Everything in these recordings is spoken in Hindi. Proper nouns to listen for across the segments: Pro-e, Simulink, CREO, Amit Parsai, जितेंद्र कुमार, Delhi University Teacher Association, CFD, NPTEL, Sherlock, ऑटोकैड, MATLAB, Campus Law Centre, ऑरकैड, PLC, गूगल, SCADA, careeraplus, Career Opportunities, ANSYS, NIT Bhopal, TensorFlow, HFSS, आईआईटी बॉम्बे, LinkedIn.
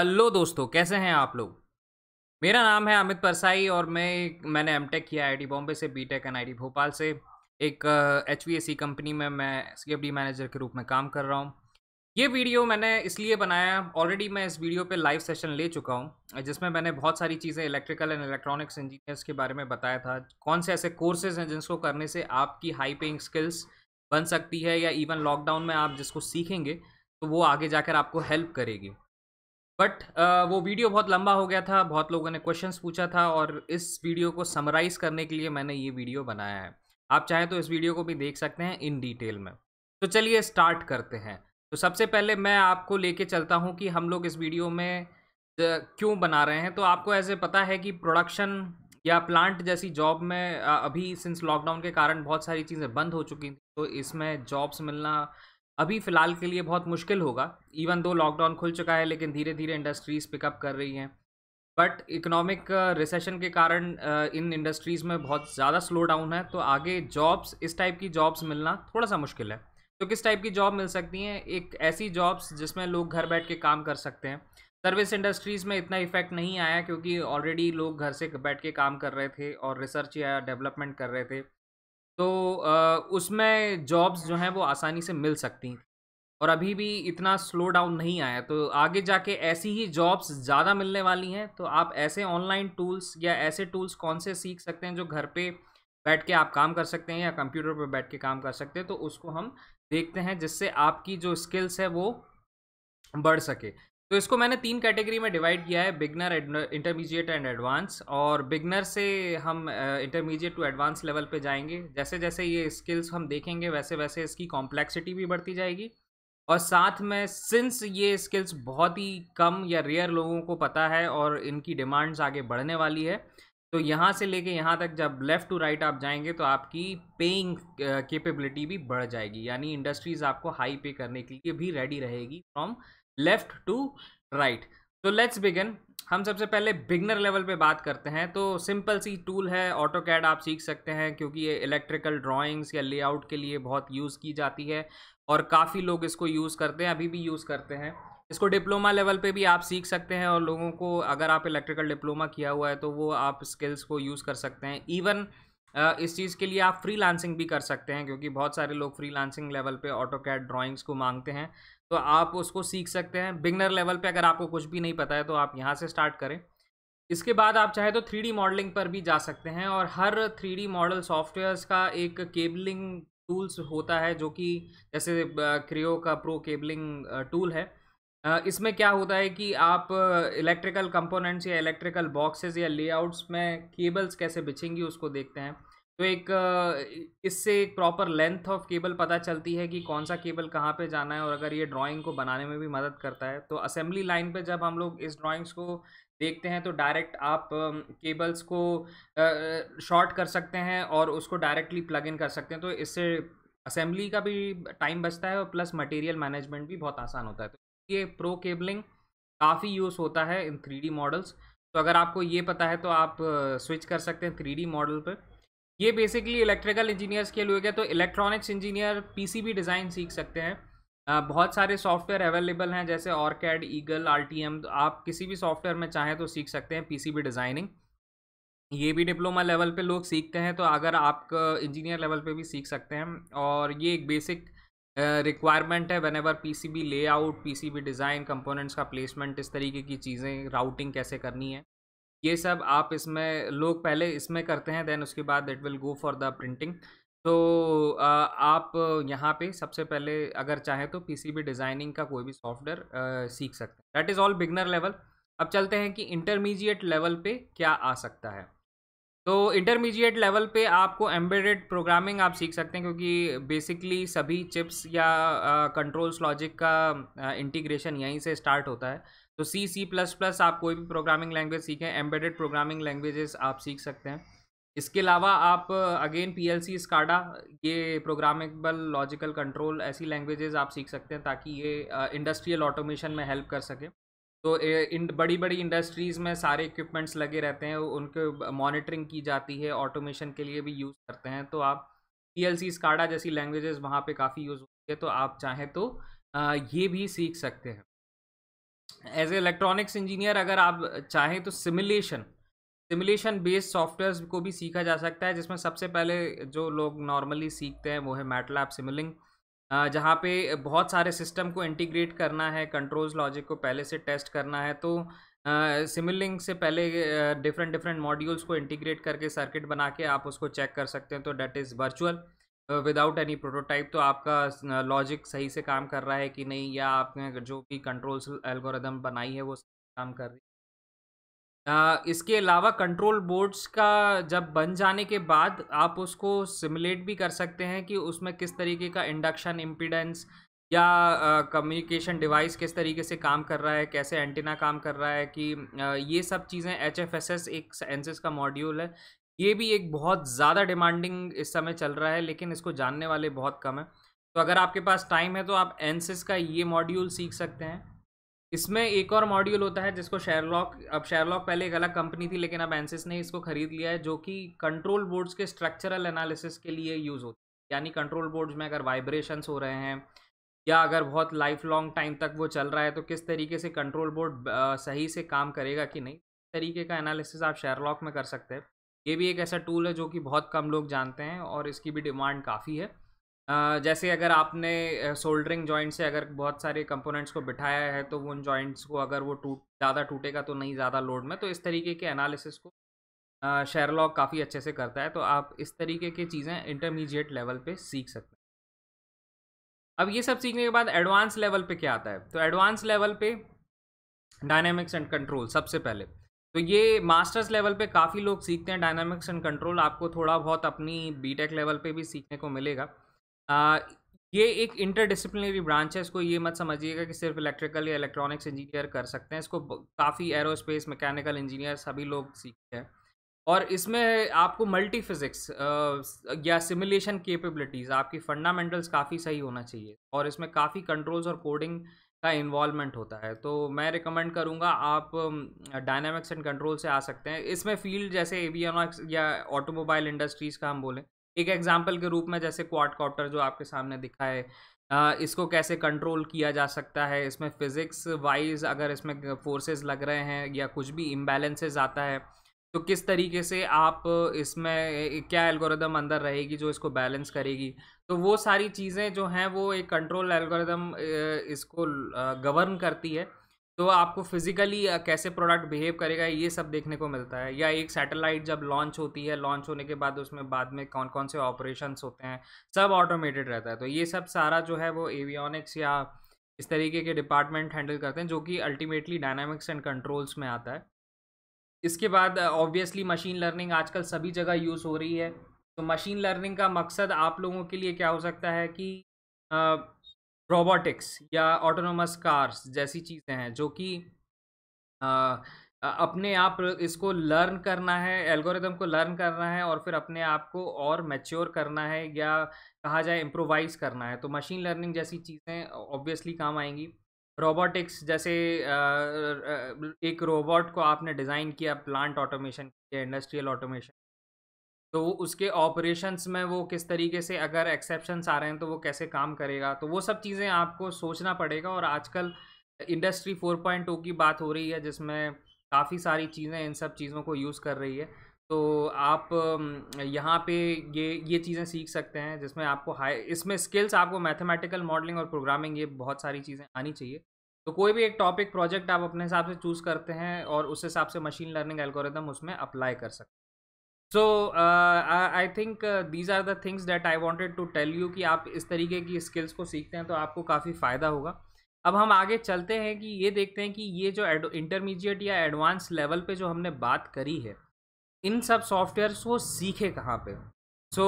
हेलो दोस्तों, कैसे हैं आप लोग। मेरा नाम है अमित परसाई और मैंने एमटेक किया आईआईटी बॉम्बे से, बीटेक एनआईटी भोपाल से। एक एचवीएससी कंपनी में मैं सीएफडी मैनेजर के रूप में काम कर रहा हूं। ये वीडियो मैंने इसलिए बनाया, ऑलरेडी मैं इस वीडियो पे लाइव सेशन ले चुका हूं, जिसमें मैंने बहुत सारी चीज़ें इलेक्ट्रिकल एंड इलेक्ट्रॉनिक्स इंजीनियर्स के बारे में बताया था। कौन से ऐसे कोर्सेज हैं जिसको करने से आपकी हाई पेइंग स्किल्स बन सकती है, या इवन लॉकडाउन में आप जिसको सीखेंगे तो वो आगे जाकर आपको हेल्प करेगी। बट वो वीडियो बहुत लंबा हो गया था, बहुत लोगों ने क्वेश्चंस पूछा था, और इस वीडियो को समराइज़ करने के लिए मैंने ये वीडियो बनाया है। आप चाहें तो इस वीडियो को भी देख सकते हैं इन डिटेल में। तो चलिए स्टार्ट करते हैं। तो सबसे पहले मैं आपको लेके चलता हूं कि हम लोग इस वीडियो में क्यों बना रहे हैं। तो आपको ऐसे पता है कि प्रोडक्शन या प्लांट जैसी जॉब में अभी सिंस लॉकडाउन के कारण बहुत सारी चीज़ें बंद हो चुकी थी, तो इसमें जॉब्स मिलना अभी फ़िलहाल के लिए बहुत मुश्किल होगा। इवन दो लॉकडाउन खुल चुका है, लेकिन धीरे धीरे इंडस्ट्रीज़ पिकअप कर रही हैं, बट इकोनॉमिक रिसेशन के कारण इन इंडस्ट्रीज़ में बहुत ज़्यादा स्लो डाउन है। तो आगे जॉब्स, इस टाइप की जॉब्स मिलना थोड़ा सा मुश्किल है। तो किस टाइप की जॉब मिल सकती हैं? एक ऐसी जॉब्स जिसमें लोग घर बैठ के काम कर सकते हैं। सर्विस इंडस्ट्रीज़ में इतना इफेक्ट नहीं आया, क्योंकि ऑलरेडी लोग घर से बैठ के काम कर रहे थे और रिसर्च या डेवलपमेंट कर रहे थे, तो उसमें जॉब्स जो हैं वो आसानी से मिल सकती हैं। और अभी भी इतना स्लो डाउन नहीं आया, तो आगे जाके ऐसी ही जॉब्स ज़्यादा मिलने वाली हैं। तो आप ऐसे ऑनलाइन टूल्स या ऐसे टूल्स कौन से सीख सकते हैं जो घर पे बैठ के आप काम कर सकते हैं या कंप्यूटर पे बैठ के काम कर सकते हैं, तो उसको हम देखते हैं, जिससे आपकी जो स्किल्स है वो बढ़ सके। तो इसको मैंने 3 कैटेगरी में डिवाइड किया है, बिगनर, इंटरमीडिएट एंड एडवांस। और बिगनर से हम इंटरमीडिएट टू एडवांस लेवल पे जाएंगे। जैसे जैसे ये स्किल्स हम देखेंगे, वैसे वैसे इसकी कॉम्प्लेक्सिटी भी बढ़ती जाएगी। और साथ में सिंस ये स्किल्स बहुत ही कम या रेयर लोगों को पता है और इनकी डिमांड्स आगे बढ़ने वाली है, तो यहाँ से लेके यहाँ तक जब लेफ़्ट टू राइट आप जाएंगे तो आपकी पेइंग कैपेबिलिटी भी बढ़ जाएगी, यानी इंडस्ट्रीज़ आपको हाई पे करने के लिए भी रेडी रहेगी फ्रॉम लेफ्ट टू राइट। तो लेट्स बिगिन। हम सबसे पहले बिगनर लेवल पे बात करते हैं। तो सिंपल सी टूल है ऑटोकैड, आप सीख सकते हैं, क्योंकि ये इलेक्ट्रिकल ड्राइंग्स या लेआउट के लिए बहुत यूज़ की जाती है और काफ़ी लोग इसको यूज़ करते हैं, अभी भी यूज़ करते हैं। इसको डिप्लोमा लेवल पे भी आप सीख सकते हैं, और लोगों को, अगर आप इलेक्ट्रिकल डिप्लोमा किया हुआ है तो वो आप स्किल्स को यूज़ कर सकते हैं। इवन इस चीज़ के लिए आप फ्रीलांसिंग भी कर सकते हैं, क्योंकि बहुत सारे लोग फ्रीलांसिंग लेवल पे ऑटोकैड ड्राइंग्स को मांगते हैं, तो आप उसको सीख सकते हैं। बिगनर लेवल पे अगर आपको कुछ भी नहीं पता है तो आप यहाँ से स्टार्ट करें। इसके बाद आप चाहे तो 3D मॉडलिंग पर भी जा सकते हैं, और हर 3D मॉडल सॉफ्टवेयर्स का एक केबलिंग टूल्स होता है, जो कि जैसे क्रियो का प्रो केबलिंग टूल है। इसमें क्या होता है कि आप इलेक्ट्रिकल कंपोनेंट्स या इलेक्ट्रिकल बॉक्सेस या लेआउट्स में केबल्स कैसे बिछेंगी उसको देखते हैं। तो एक इससे एक प्रॉपर लेंथ ऑफ केबल पता चलती है कि कौन सा केबल कहाँ पे जाना है, और अगर ये ड्राइंग को बनाने में भी मदद करता है। तो असेंबली लाइन पे जब हम लोग इस ड्राइंग्स को देखते हैं तो डायरेक्ट आप केबल्स को शॉर्ट कर सकते हैं और उसको डायरेक्टली प्लग इन कर सकते हैं। तो इससे असेंबली का भी टाइम बचता है और प्लस मटेरियल मैनेजमेंट भी बहुत आसान होता है। तो ये प्रो केबलिंग काफ़ी यूज़ होता है इन 3D मॉडल्स। तो अगर आपको ये पता है तो आप स्विच कर सकते हैं 3D मॉडल पर। ये बेसिकली इलेक्ट्रिकल इंजीनियर्स के लिए गया। तो इलेक्ट्रॉनिक्स इंजीनियर पीसीबी डिज़ाइन सीख सकते हैं। बहुत सारे सॉफ्टवेयर अवेलेबल हैं, जैसे ऑरकैड, ईगल, आरटीएम। तो आप किसी भी सॉफ्टवेयर में चाहें तो सीख सकते हैं पीसीबी डिज़ाइनिंग। ये भी डिप्लोमा लेवल पर लोग सीखते हैं, तो अगर आप इंजीनियर लेवल पर भी सीख सकते हैं। और ये एक बेसिक रिक्वायरमेंट है, whenever PCB layout, PCB design, components का प्लेसमेंट, इस तरीके की चीज़ें, राउटिंग कैसे करनी है, ये सब आप इसमें, लोग पहले इसमें करते हैं, देन उसके बाद it will go for the printing. तो आप यहाँ पे सबसे पहले अगर चाहें तो पीसीबी डिज़ाइनिंग का कोई भी सॉफ्टवेयर सीख सकते हैं। That is all beginner level. अब चलते हैं कि इंटरमीडिएट लेवल पे क्या आ सकता है। तो इंटरमीडिएट लेवल पे आपको एम्बेडेड प्रोग्रामिंग आप सीख सकते हैं, क्योंकि बेसिकली सभी चिप्स या कंट्रोल्स लॉजिक का इंटीग्रेशन यहीं से स्टार्ट होता है। तो C++ आप कोई भी प्रोग्रामिंग लैंग्वेज सीखें, एम्बेडेड प्रोग्रामिंग लैंग्वेजेस आप सीख सकते हैं। इसके अलावा आप अगेन PLC, SCADA, ये प्रोग्रामेबल लॉजिकल कंट्रोल, ऐसी लैंग्वेजेस आप सीख सकते हैं, ताकि ये इंडस्ट्रियल ऑटोमेशन में हेल्प कर सके। तो इन बड़ी बड़ी इंडस्ट्रीज़ में सारे इक्विपमेंट्स लगे रहते हैं, उनके मॉनिटरिंग की जाती है, ऑटोमेशन के लिए भी यूज़ करते हैं। तो आप PLC, SCADA जैसी लैंग्वेजेस वहाँ पे काफ़ी यूज़ होती है, तो आप चाहें तो ये भी सीख सकते हैं। एज ए इलेक्ट्रॉनिक्स इंजीनियर अगर आप चाहें तो सिमुलेशन बेस्ड सॉफ्टवेयर्स को भी सीखा जा सकता है, जिसमें सबसे पहले जो लोग नॉर्मली सीखते हैं वो है मैटलैब सिमुलिंक, जहाँ पे बहुत सारे सिस्टम को इंटीग्रेट करना है, कंट्रोल्स लॉजिक को पहले से टेस्ट करना है। तो सिमुलिंक से पहले डिफरेंट मॉड्यूल्स को इंटीग्रेट करके सर्किट बना के आप उसको चेक कर सकते हैं, तो that is virtual without any prototype. तो आपका लॉजिक सही से काम कर रहा है कि नहीं, या आपने जो भी कंट्रोल्स एल्गोरिदम बनाई है वो काम कर रही है। इसके अलावा कंट्रोल बोर्ड्स का जब बन जाने के बाद आप उसको सिमुलेट भी कर सकते हैं कि उसमें किस तरीके का इंडक्शन इम्पीडेंस या कम्युनिकेशन डिवाइस किस तरीके से काम कर रहा है, कैसे एंटीना काम कर रहा है, कि ये सब चीज़ें। HFSS एक ANSYS का मॉड्यूल है, ये भी एक बहुत ज़्यादा डिमांडिंग इस समय चल रहा है, लेकिन इसको जानने वाले बहुत कम हैं। तो अगर आपके पास टाइम है तो आप ANSYS का ये मॉड्यूल सीख सकते हैं। इसमें एक और मॉड्यूल होता है जिसको शेरलॉक, अब शेरलॉक पहले एक अलग कंपनी थी लेकिन अब ANSYS ने इसको ख़रीद लिया है, जो कि कंट्रोल बोर्ड्स के स्ट्रक्चरल एनालिसिस के लिए यूज़ होती है। यानी कंट्रोल बोर्ड्स में अगर वाइब्रेशंस हो रहे हैं या अगर बहुत लाइफ लॉन्ग टाइम तक वो चल रहा है तो किस तरीके से कंट्रोल बोर्ड सही से काम करेगा कि नहीं, इस तरीके का एनालिसिस आप शेरलॉक में कर सकते हैं। ये भी एक ऐसा टूल है जो कि बहुत कम लोग जानते हैं और इसकी भी डिमांड काफ़ी है। जैसे अगर आपने सोल्डरिंग जॉइंट से अगर बहुत सारे कंपोनेंट्स को बिठाया है तो उन जॉइंट्स को अगर वो ज़्यादा टूटेगा तो नहीं ज़्यादा लोड में, तो इस तरीके के एनालिसिस को शेरलॉक काफ़ी अच्छे से करता है। तो आप इस तरीके की चीज़ें इंटरमीडिएट लेवल पे सीख सकते हैं। अब ये सब सीखने के बाद एडवांस लेवल पे क्या आता है, तो एडवांस लेवल पे डायनामिक्स एंड कंट्रोल सबसे पहले। तो ये मास्टर्स लेवल पे काफ़ी लोग सीखते हैं डायनामिक्स एंड कंट्रोल, आपको थोड़ा बहुत अपनी बीटेक लेवल पे भी सीखने को मिलेगा। ये एक इंटरडिसिप्लिनरी ब्रांच है, इसको ये मत समझिएगा कि सिर्फ इलेक्ट्रिकल या इलेक्ट्रॉनिक्स इंजीनियर कर सकते हैं, इसको काफ़ी एरोस्पेस मैकेनिकल इंजीनियर सभी लोग सीखते हैं। और इसमें आपको मल्टी फिज़िक्स या सिमुलेशन कैपेबिलिटीज़, आपकी फंडामेंटल्स काफ़ी सही होना चाहिए, और इसमें काफ़ी कंट्रोल्स और कोडिंग का इन्वॉल्वमेंट होता है। तो मैं रिकमेंड करूँगा आप डायनामिक्स एंड कंट्रोल से आ सकते हैं। इसमें फील्ड जैसे एवियोनिक्स या ऑटोमोबाइल इंडस्ट्रीज़ का हम बोलें एक एग्जाम्पल के रूप में, जैसे क्वाडकॉप्टर जो आपके सामने दिखा है, इसको कैसे कंट्रोल किया जा सकता है। इसमें फिज़िक्स वाइज अगर इसमें फोर्सेस लग रहे हैं या कुछ भी इम्बैलेंसेस आता है तो किस तरीके से आप इसमें क्या एल्गोरिदम अंदर रहेगी जो इसको बैलेंस करेगी। तो वो सारी चीज़ें जो हैं वो एक कंट्रोल एल्गोरिदम इसको गवर्न करती है। तो आपको फिज़िकली कैसे प्रोडक्ट बिहेव करेगा ये सब देखने को मिलता है। या एक सैटेलाइट जब लॉन्च होती है, लॉन्च होने के बाद उसमें बाद में कौन कौन से ऑपरेशंस होते हैं सब ऑटोमेटेड रहता है। तो ये सब सारा जो है वो एवियोनिक्स या इस तरीके के डिपार्टमेंट हैंडल करते हैं, जो कि अल्टीमेटली डायनामिक्स एंड कंट्रोल्स में आता है। इसके बाद ऑब्वियसली मशीन लर्निंग आजकल सभी जगह यूज़ हो रही है। तो मशीन लर्निंग का मकसद आप लोगों के लिए क्या हो सकता है कि रोबोटिक्स या ऑटोनोमस कार्स जैसी चीज़ें हैं जो कि अपने आप इसको लर्न करना है, एल्गोरिदम को लर्न करना है और फिर अपने आप को और मैच्योर करना है या कहा जाए इम्प्रोवाइज़ करना है। तो मशीन लर्निंग जैसी चीज़ें ऑब्वियसली काम आएंगी। रोबोटिक्स जैसे एक रोबोट को आपने डिज़ाइन किया, प्लांट ऑटोमेशन या इंडस्ट्रियल ऑटोमेशन, तो उसके ऑपरेशंस में वो किस तरीके से अगर एक्सेप्शंस आ रहे हैं तो वो कैसे काम करेगा। तो वो सब चीज़ें आपको सोचना पड़ेगा। और आजकल इंडस्ट्री 4.0 की बात हो रही है जिसमें काफ़ी सारी चीज़ें इन सब चीज़ों को यूज़ कर रही है। तो आप यहाँ पे ये चीज़ें सीख सकते हैं जिसमें आपको इसमें स्किल्स, आपको मैथमेटिकल मॉडलिंग और प्रोग्रामिंग ये बहुत सारी चीज़ें आनी चाहिए। तो कोई भी एक टॉपिक प्रोजेक्ट आप अपने हिसाब से चूज़ करते हैं और उस हिसाब से मशीन लर्निंग एल्गोरिदम उसमें अप्लाई कर सकते हैं। So I think these are the things that I wanted to tell you कि आप इस तरीके की स्किल्स को सीखते हैं तो आपको काफ़ी फ़ायदा होगा। अब हम आगे चलते हैं कि ये देखते हैं कि ये जो इंटरमीडिएट या एडवांस लेवल पे जो हमने बात करी है इन सब सॉफ्टवेयर्स को सीखे कहाँ पे। सो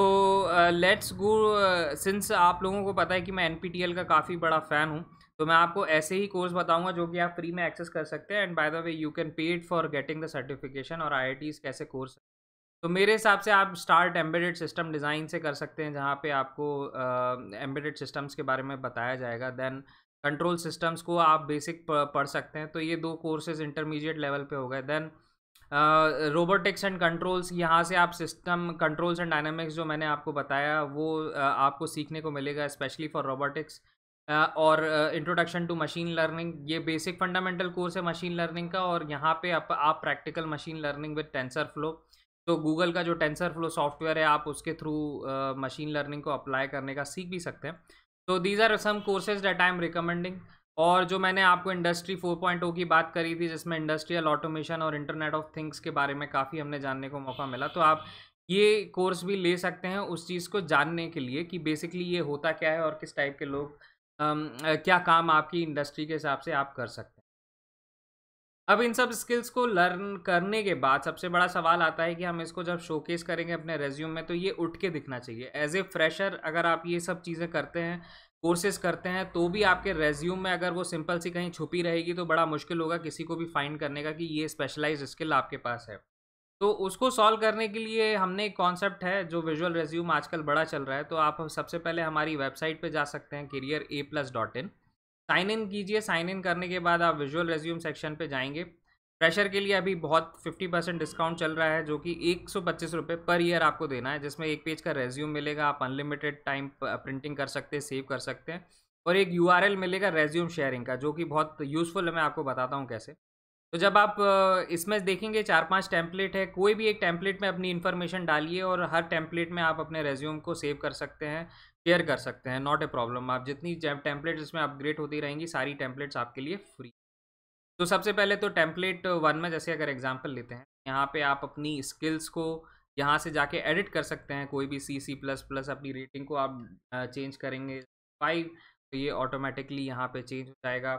लेट्स गो, सिंस आप लोगों को पता है कि मैं NPTEL का काफ़ी बड़ा फ़ैन हूँ तो मैं आपको ऐसे ही कोर्स बताऊंगा जो कि आप फ्री में एक्सेस कर सकते हैं। And by the way you can paid for getting the certification और IITs कैसे कोर्स। तो मेरे हिसाब से आप स्टार्ट एम्बेडेड सिस्टम डिज़ाइन से कर सकते हैं जहाँ पे आपको एम्बेडेड सिस्टम्स के बारे में बताया जाएगा। देन कंट्रोल सिस्टम्स को आप बेसिक पढ़ सकते हैं। तो ये दो कोर्सेज इंटरमीडिएट लेवल पे हो गए। देन रोबोटिक्स एंड कंट्रोल्स, यहाँ से आप सिस्टम कंट्रोल्स एंड डायनामिक्स जो मैंने आपको बताया वो आपको सीखने को मिलेगा, स्पेशली फॉर रोबोटिक्स। और इंट्रोडक्शन टू मशीन लर्निंग, ये बेसिक फंडामेंटल कोर्स है मशीन लर्निंग का। और यहाँ पे आप practical machine learning with TensorFlow, तो गूगल का जो टेंसर फ्लो सॉफ्टवेयर है आप उसके थ्रू मशीन लर्निंग को अप्लाई करने का सीख भी सकते हैं। तो these are some courses that I am recommending. और जो मैंने आपको इंडस्ट्री 4.0 की बात करी थी जिसमें इंडस्ट्रियल ऑटोमेशन और इंटरनेट ऑफ थिंग्स के बारे में काफ़ी हमने जानने को मौका मिला, तो आप ये कोर्स भी ले सकते हैं उस चीज़ को जानने के लिए कि बेसिकली ये होता क्या है और किस टाइप के लोग क्या काम आपकी इंडस्ट्री के हिसाब से आप कर सकते हैं। अब इन सब स्किल्स को लर्न करने के बाद सबसे बड़ा सवाल आता है कि हम इसको जब शोकेस करेंगे अपने रेज्यूम में तो ये उठ के दिखना चाहिए। एज ए फ्रेशर अगर आप ये सब चीज़ें करते हैं, कोर्सेज करते हैं, तो भी आपके रेज्यूम में अगर वो सिंपल सी कहीं छुपी रहेगी तो बड़ा मुश्किल होगा किसी को भी फाइंड करने का कि ये स्पेशलाइज्ड स्किल आपके पास है। तो उसको सॉल्व करने के लिए हमने एक कॉन्सेप्ट है जो विजुअल रेज्यूम आजकल बड़ा चल रहा है। तो आप सबसे पहले हमारी वेबसाइट पे जा सकते हैं career.a+.in, साइन इन कीजिए। साइन इन करने के बाद आप विजुअल रेज्यूम सेक्शन पे जाएंगे। फ्रेशर के लिए अभी बहुत 50% डिस्काउंट चल रहा है जो कि 125 रुपये पर ईयर आपको देना है, जिसमें एक पेज का रेज्यूम मिलेगा। आप अनलिमिटेड टाइम प्रिंटिंग कर सकते हैं, सेव कर सकते हैं, और एक URL मिलेगा रेज्यूम शेयरिंग का जो कि बहुत यूज़फुल है। मैं आपको बताता हूँ कैसे। तो जब आप इसमें देखेंगे 4-5 टेम्पलेट है, कोई भी एक टेम्पलेट में अपनी इन्फॉर्मेशन डालिए और हर टेम्पलेट में आप अपने रेज्यूम को सेव कर सकते हैं, शेयर कर सकते हैं। नॉट ए प्रॉब्लम, आप जितनी टेम्पलेट्स इसमें अपग्रेड होती रहेंगी सारी टेम्पलेट्स आपके लिए फ्री। तो सबसे पहले तो टेम्पलेट 1 में जैसे अगर एग्जाम्पल लेते हैं, यहाँ पर आप अपनी स्किल्स को यहाँ से जाके एडिट कर सकते हैं। कोई भी C++ अपनी रेटिंग को आप चेंज करेंगे 5 तो ये ऑटोमेटिकली यहाँ पर चेंज हो जाएगा।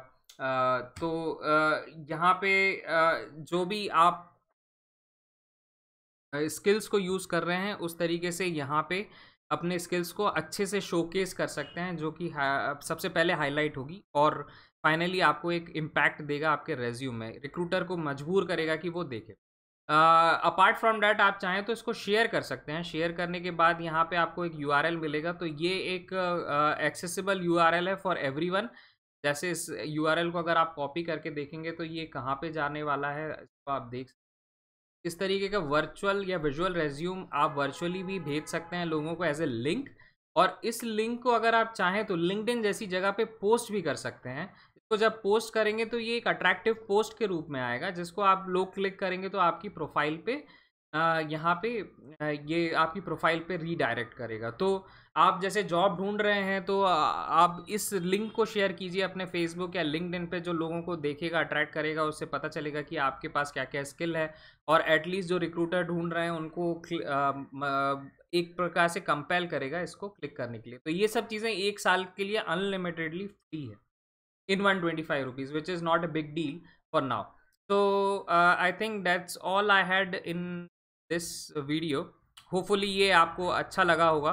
यहाँ पे जो भी आप स्किल्स को यूज़ कर रहे हैं उस तरीके से यहाँ पे अपने स्किल्स को अच्छे से शोकेस कर सकते हैं, जो कि सबसे पहले हाईलाइट होगी और फाइनली आपको एक इम्पैक्ट देगा आपके रेज्यूम में, रिक्रूटर को मजबूर करेगा कि वो देखे। अपार्ट फ्रॉम डैट आप चाहें तो इसको शेयर कर सकते हैं। शेयर करने के बाद यहाँ पे आपको एक URL मिलेगा। तो ये एक एक्सेसिबल URL है फॉर एवरीवन। जैसे इस URL को अगर आप कॉपी करके देखेंगे तो ये कहाँ पे जाने वाला है इसको आप देख सकते हैं। इस तरीके का वर्चुअल या विजुअल रेज्यूम आप वर्चुअली भी भेज सकते हैं लोगों को एज ए लिंक, और इस लिंक को अगर आप चाहें तो LinkedIn जैसी जगह पे पोस्ट भी कर सकते हैं। इसको जब पोस्ट करेंगे तो ये एक अट्रैक्टिव पोस्ट के रूप में आएगा जिसको आप लोग क्लिक करेंगे तो आपकी प्रोफाइल पर यहाँ पे ये आपकी प्रोफाइल पे रीडायरेक्ट करेगा। तो आप जैसे जॉब ढूंढ रहे हैं तो आप इस लिंक को शेयर कीजिए अपने फेसबुक या लिंक्डइन पे, जो लोगों को देखेगा, अट्रैक्ट करेगा, उससे पता चलेगा कि आपके पास क्या क्या स्किल है। और एटलीस्ट जो रिक्रूटर ढूंढ रहे हैं उनको एक प्रकार से कंपेल करेगा इसको क्लिक करने के लिए। तो ये सब चीज़ें 1 साल के लिए अनलिमिटेडली फ्री है in 125 rupees, which is not a big deal for now. तो I think that's all I had in this video. Hopefully ये आपको अच्छा लगा होगा।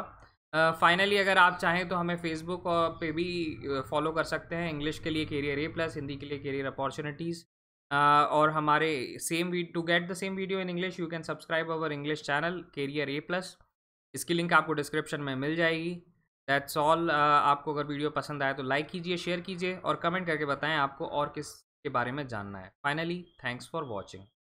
फाइनली अगर आप चाहें तो हमें फेसबुक पे भी फॉलो कर सकते हैं। इंग्लिश के लिए Career A+, हिंदी के लिए करियर अपॉर्चुनिटीज़, और हमारे to get the same video in English you can subscribe our English channel Career A+। इसकी लिंक आपको डिस्क्रिप्शन में मिल जाएगी। That's all. आपको अगर वीडियो पसंद आया तो लाइक कीजिए, शेयर कीजिए और कमेंट करके बताएँ आपको और किस के बारे में जानना है। Finally thanks for watching.